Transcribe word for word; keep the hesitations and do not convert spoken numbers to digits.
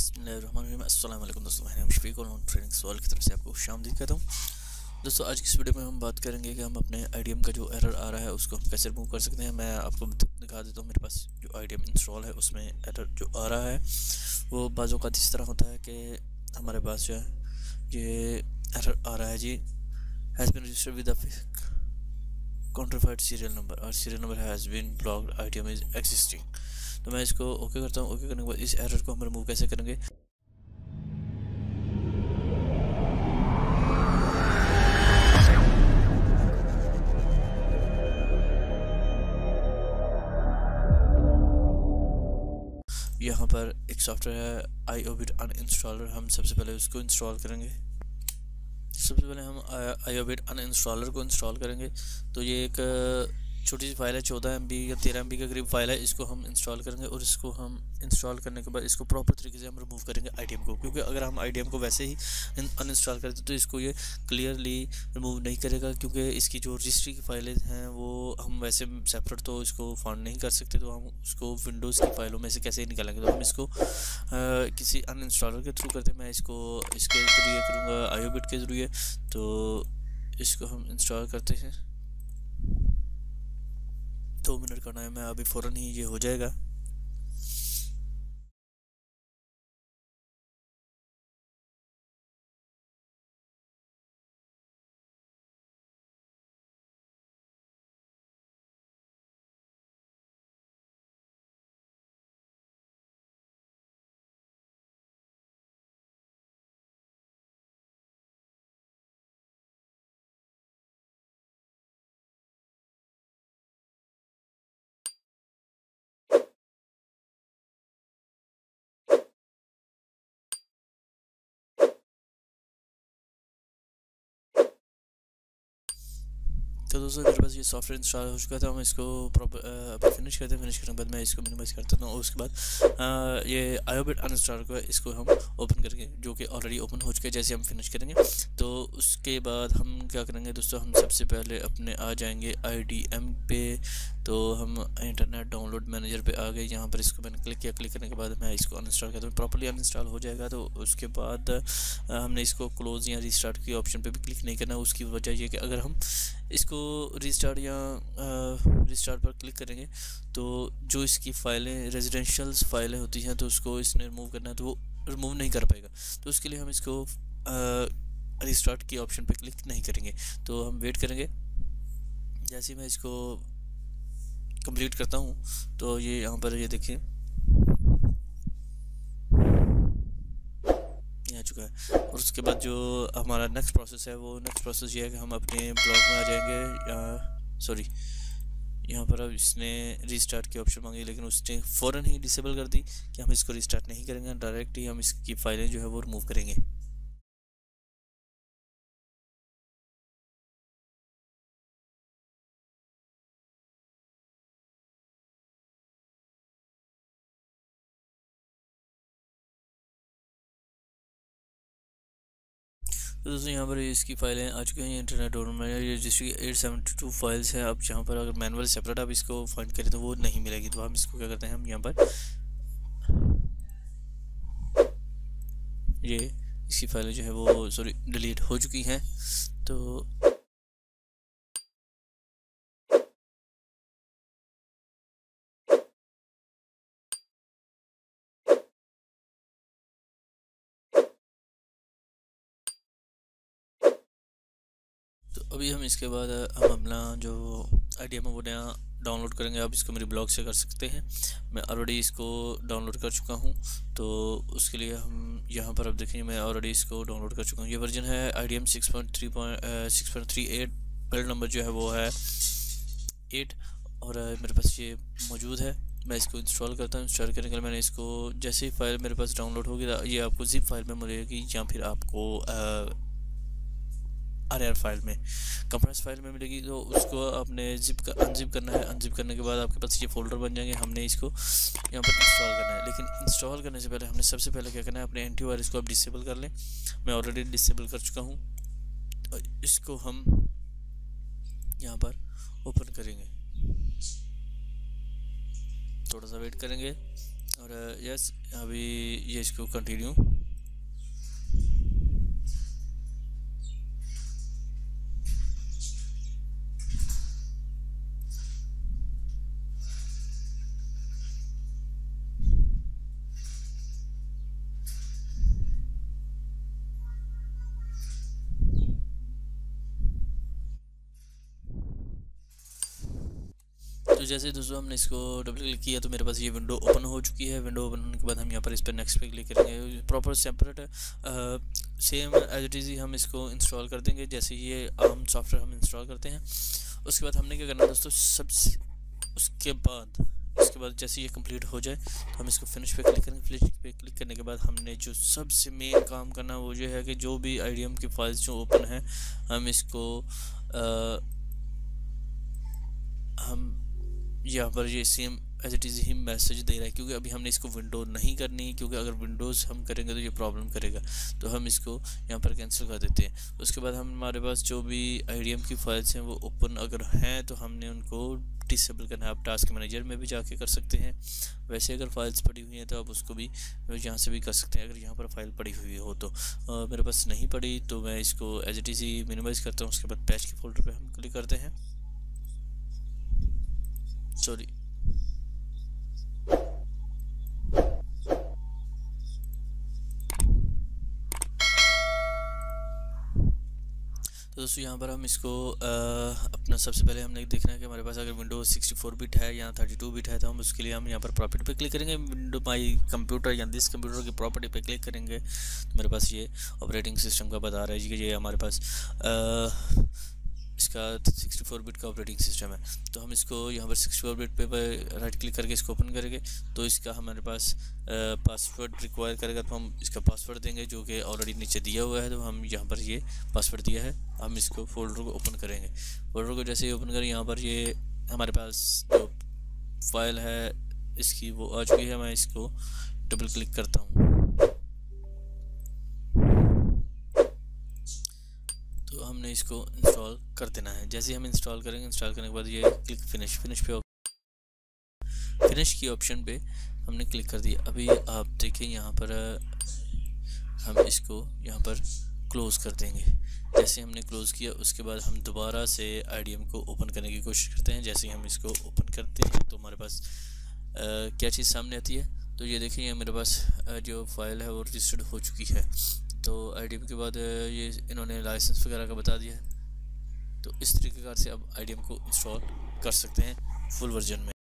बिस्मिल्लाहिर्रहमानिर्रहीम। अस्सलाम वालेकुम दोस्तों, मैं शफीक ओम ट्रेनिंग सवाल की तरफ से आपको शामदीद कहता हूँ। दोस्तों आज की इस वीडियो में हम बात करेंगे कि हम अपने आईडीएम का जो एरर आ रहा है उसको हम कैसे रिमूव कर सकते हैं। मैं आपको दिखा देता हूँ, मेरे पास जो आईडीएम इंस्टॉल है उसमें एरर जो आ रहा है वो बाज़ औक़ात इस तरह होता है कि हमारे पास जो है ये एरर आ रहा है जी has been registered with counterfeited serial number और serial number has been blocked, IDM is existing. तो मैं इसको ओके करता हूँ। ओके करने के बाद इस एरर को हम रिमूव कैसे करेंगे। यहाँ पर एक सॉफ्टवेयर है आईओबिट अनइंस्टॉलर, हम सबसे पहले उसको इंस्टॉल करेंगे। सबसे पहले हम आईओबिट अनइंस्टॉलर को इंस्टॉल करेंगे। तो ये एक छोटी सी फाइल है, चौदह एम बी या तेरह एम बी के करीब फाइल है। इसको हम इंस्टॉल करेंगे और इसको हम इंस्टॉल करने के बाद इसको प्रॉपर तरीके से हम रिमूव करेंगे आई डी एम को, क्योंकि अगर हम आई डी एम को वैसे ही अनइंस्टॉल करते तो इसको ये क्लियरली रिमूव नहीं करेगा, क्योंकि इसकी जो रजिस्ट्री की फाइलें हैं वो हम वैसे सेपरेट तो इसको फाउंड नहीं कर सकते। तो हम उसको विंडोज़ की फाइलों में से कैसे निकालेंगे, तो हम इसको आ, किसी अनइंस्टॉलर के थ्रू करते हैं। मैं इसको इसके जरिए करूँगा, आईओबिट के जरिए। तो इसको हम इंस्टॉल करते हैं, दो मिनट का टाइम है, अभी फ़ौरन ही ये हो जाएगा। तो दोस्तों मेरे पास ये सॉफ्टवेयर इंस्टॉल हो चुका था। हम इसको प्रॉपर अभी फिनिश करते हैं। फिनिश करने के बाद मैं इसको मिनिमाइज़ करता हूँ और उसके बाद ये आईओबिट अनइंस्टॉलर को इसको हम ओपन करेंगे, जो कि ऑलरेडी ओपन हो चुका है। जैसे हम फिनिश करेंगे तो उसके बाद हम क्या करेंगे दोस्तों, हम सबसे पहले अपने आ जाएंगे आई डी एम पे। तो हम इंटरनेट डाउनलोड मैनेजर पे आ गए। यहाँ पर इसको मैंने क्लिक किया, क्लिक करने के बाद मैं इसको अनइंस्टॉल करता हूँ। प्रॉपर्ली अनइंस्टॉल हो जाएगा। तो उसके बाद हमने इसको क्लोज या रीस्टार्ट की ऑप्शन पे भी क्लिक नहीं करना। उसकी वजह यह कि अगर हम इसको रीस्टार्ट या रीस्टार्ट पर क्लिक करेंगे तो जो इसकी फाइलें रेजिडेंशियल फाइलें होती हैं तो उसको इसने रिमूव करना है, तो वो रिमूव नहीं कर पाएगा। तो उसके लिए हम इसको रीस्टार्ट की ऑप्शन पर क्लिक नहीं करेंगे, तो हम वेट करेंगे। जैसे मैं इसको कंप्लीट करता हूँ तो ये यहाँ पर ये देखिए आ चुका है। और उसके बाद जो हमारा नेक्स्ट प्रोसेस है वो नेक्स्ट प्रोसेस ये है कि हम अपने ब्लॉग में आ जाएंगे। सॉरी, यहाँ पर अब इसने रीस्टार्ट की ऑप्शन मांगी, लेकिन उसने फ़ौरन ही डिसेबल कर दी कि हम इसको रीस्टार्ट नहीं करेंगे, डायरेक्ट ही हम इसकी फाइलें जो है वो रिमूव करेंगे। तो दोस्तों यहाँ पर इसकी फाइलें आ चुकी हैं। इंटरनेट डोमेन में ये registry eight seventy two files हैं। अब यहाँ पर अगर मैनुअल सेपरेट आप इसको फाइंड करें तो वो नहीं मिलेगी। तो हम इसको क्या करते हैं, हम यहाँ पर ये इसकी फाइलें जो है वो सॉरी डिलीट हो चुकी हैं। तो अभी हम इसके बाद हम अपना जो आई डी एम है वो नया डाउनलोड करेंगे। आप इसको मेरे ब्लॉग से कर सकते हैं, मैं ऑलरेडी इसको डाउनलोड कर चुका हूं। तो उसके लिए हम यहां पर अब देखेंगे, मैं ऑलरेडी इसको डाउनलोड कर चुका हूं। ये वर्जन है I D M six point three point six point three eight build number जो है वो है एट और मेरे पास ये मौजूद है। मैं इसको इंस्टॉल करता हूँ। इंस्टॉल करने के लिए मैंने इसको जैसे ही फाइल मेरे पास डाउनलोड होगी ये आपको जिप फाइल में मिलेगी या फिर आपको आ, आर आर फाइल में कंप्रेस फाइल में मिलेगी। तो उसको आपने जिप का अनजिप करना है। अनजिप करने के बाद आपके पास ये फोल्डर बन जाएंगे। हमने इसको यहाँ पर इंस्टॉल करना है, लेकिन इंस्टॉल करने से पहले हमने सबसे पहले क्या करना है, अपने एंटीवायरस को आप डिसेबल कर लें। मैं ऑलरेडी डिसेबल कर चुका हूँ। इसको हम यहाँ पर ओपन करेंगे, थोड़ा सा वेट करेंगे। और यस अभी ये इसको कंटिन्यू। तो जैसे दोस्तों हमने इसको डबल क्लिक किया तो मेरे पास ये विंडो ओपन हो चुकी है। विंडो ओपन होने के बाद हम यहाँ पर इस पर नेक्स्ट पे क्लिक करेंगे। Proper separate same as it is हम इसको इंस्टॉल कर देंगे जैसे ये आम सॉफ्टवेयर हम इंस्टॉल करते हैं। उसके बाद हमने क्या करना है दोस्तों, सबसे उसके बाद उसके बाद जैसे ये कंप्लीट हो जाए तो हम इसको फिनिश पे क्लिक करेंगे। फिनिश पे क्लिक करने के बाद हमने जो सबसे मेन काम करना वो ये है कि जो भी आई डी एम की फाइल्स जो ओपन हैं हम इसको आ, हम यहाँ पर ये सेम एज इट इज़ ही मैसेज दे रहा है क्योंकि अभी हमने इसको विंडो नहीं करनी, क्योंकि अगर विंडोज़ हम करेंगे तो ये प्रॉब्लम करेगा, तो हम इसको यहाँ पर कैंसिल कर देते हैं। उसके बाद हम हमारे पास जो भी आई डी एम की फाइल्स हैं वो ओपन अगर हैं तो हमने उनको डिसेबल करना है। आप टास्क मैनेजर में भी जाके कर सकते हैं, वैसे अगर फाइल्स पड़ी हुई हैं तो आप उसको भी यहाँ से भी कर सकते हैं। अगर यहाँ पर फाइल पड़ी हुई हो तो आ, मेरे पास नहीं पड़ी तो मैं इसको एज इट इज़ ही मिनिमाइज़ करता हूँ। उसके बाद पैच के फोल्डर पर हम क्लिक करते हैं, सॉरी तो दोस्तों यहाँ पर हम इसको आ, अपना सबसे पहले हमने देखना है कि हमारे पास अगर विंडो सिक्सटी फोर बिट है या थर्टी टू बिट है तो हम उसके लिए हम यहाँ पर प्रॉपर्टी पे क्लिक करेंगे। विंडो माई कंप्यूटर या दिस कंप्यूटर की प्रॉपर्टी पे क्लिक करेंगे तो मेरे पास ये ऑपरेटिंग सिस्टम का बता रहा है कि ये हमारे पास आ, इसका सिक्सटी फोर बिट का ऑपरेटिंग सिस्टम है। तो हम इसको यहाँ पर सिक्सटी फोर बिट पे राइट क्लिक करके इसको ओपन करेंगे तो इसका हमारे पास पासवर्ड रिक्वायर करेगा, तो हम इसका पासवर्ड देंगे जो कि ऑलरेडी नीचे दिया हुआ है। तो हम यहाँ पर ये पासवर्ड दिया है, हम इसको फोल्डर को ओपन करेंगे। फोल्डर को जैसे ही ओपन करें यहाँ पर ये हमारे पास जो फाइल है इसकी वो आ चुकी है। मैं इसको डबल क्लिक करता हूँ तो हमने इसको इंस्टॉल कर देना है। जैसे हम इंस्टॉल करेंगे, इंस्टॉल करने के बाद ये क्लिक फिनिश फिनिश पे फिनिश की ऑप्शन पे हमने क्लिक कर दिया। अभी आप देखें यहाँ पर हम इसको यहाँ पर क्लोज़ कर देंगे। जैसे हमने क्लोज़ किया उसके बाद हम दोबारा से आईडीएम को ओपन करने की कोशिश करते हैं। जैसे हम इसको ओपन करते हैं तो हमारे पास आ, क्या चीज़ सामने आती है, तो ये देखिए मेरे पास जो फाइल है वो रजिस्टर्ड हो चुकी है। तो आईडीएम के बाद ये इन्होंने लाइसेंस वगैरह का बता दिया है। तो इस तरीके से आप आईडीएम को इंस्टॉल कर सकते हैं फुल वर्जन में।